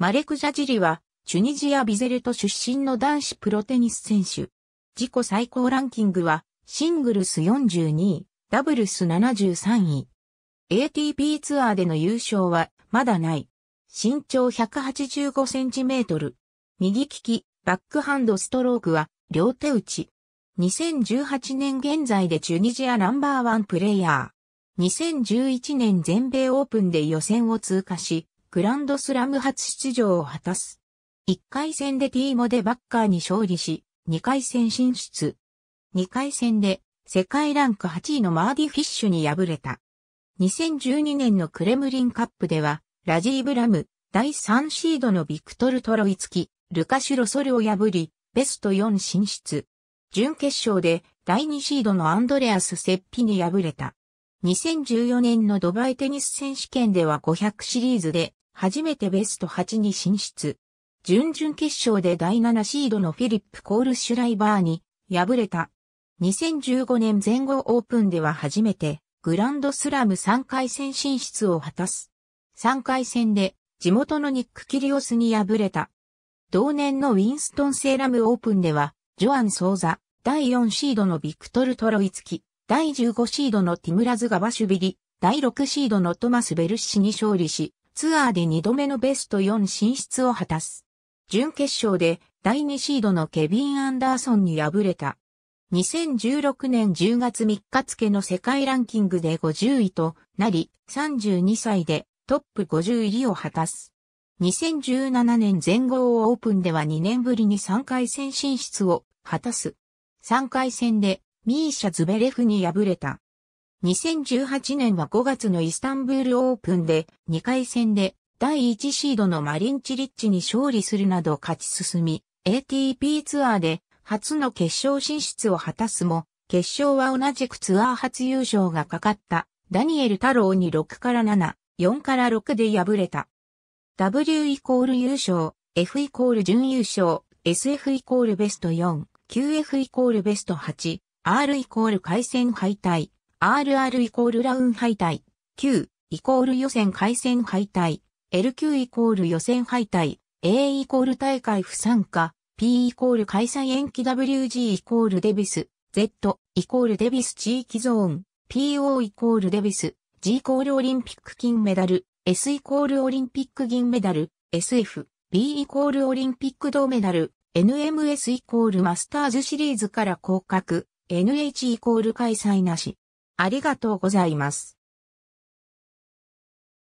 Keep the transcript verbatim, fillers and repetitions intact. マレク・ジャジリは、チュニジア・ビゼレト出身の男子プロテニス選手。自己最高ランキングは、シングルスよんじゅうにい、ダブルスななじゅうさんい。エーティーピー ツアーでの優勝は、まだない。身長ひゃくはちじゅうごセンチメートル。右利き、バックハンドストロークは、両手打ち。にせんじゅうはちねん現在でチュニジアナンバーワンプレイヤー。にせんじゅういちねん全米オープンで予選を通過し、グランドスラム初出場を果たす。いっかいせんでティーモ・デバッカーに勝利し、にかいせん進出。にかいせんで、世界ランクはちいのマーディ・フィッシュに敗れた。にせんじゅうにねんのクレムリンカップでは、ラジーブ・ラム、だいさんシードのビクトル・トロイツキ、ルカシュ・ロソルを破り、ベストよん進出。準決勝で、だいにシードのアンドレアス・セッピに敗れた。にせんじゅうよねんのドバイテニス選手権ではごひゃくシリーズで、初めてベストはちに進出。準々決勝でだいななシードのフィリップ・コール・シュライバーに、敗れた。にせんじゅうごねん全豪オープンでは初めて、グランドスラムさんかいせん進出を果たす。さんかいせんで地元のニック・キリオスに敗れた。同年のウィンストン・セーラムオープンでは、ジョアン・ソーザ、だいよんシードのビクトル・トロイツキ、だいじゅうごシードのティムラズ・ガバシュビリ、だいろくシードのトマス・ベルッシに勝利し、ツアーでにどめのベストよん進出を果たす。準決勝でだいにシードのケビン・アンダーソンに敗れた。にせんじゅうろくねんじゅうがつみっか付の世界ランキングでごじゅういとなり、さんじゅうにさいでトップごじゅう入りを果たす。にせんじゅうななねん全豪オープンではにねんぶりにさんかいせん進出を果たす。さんかいせんでミーシャ・ズベレフに敗れた。にせんじゅうはちねんはごがつのイスタンブールオープンでにかいせんでだいいちシードのマリン・チリッチに勝利するなど勝ち進み、エーティーピー ツアーで初の決勝進出を果たすも、決勝は同じくツアー初優勝がかかった、ダニエル太郎にろくからなな、よんからろくで敗れた。W イコール優勝、F イコール準優勝、エスエフ イコールベストよん、キューエフ イコールベストはち、R イコール回戦敗退、アールアール イコールラウン敗退、Q イコール予選回戦敗退、エルきゅう イコール予選敗退、A イコール大会不参加、P イコール開催延期 ダブリュージー イコールデビス、Z イコールデビス地域ゾーン、ピーオー イコールデビス、G イコールオリンピック金メダル、S イコールオリンピック銀メダル、エスエフ、B イコールオリンピック銅メダル、エヌエムエス イコールマスターズシリーズから降格、エヌエイチ イコール開催なし。ありがとうございます。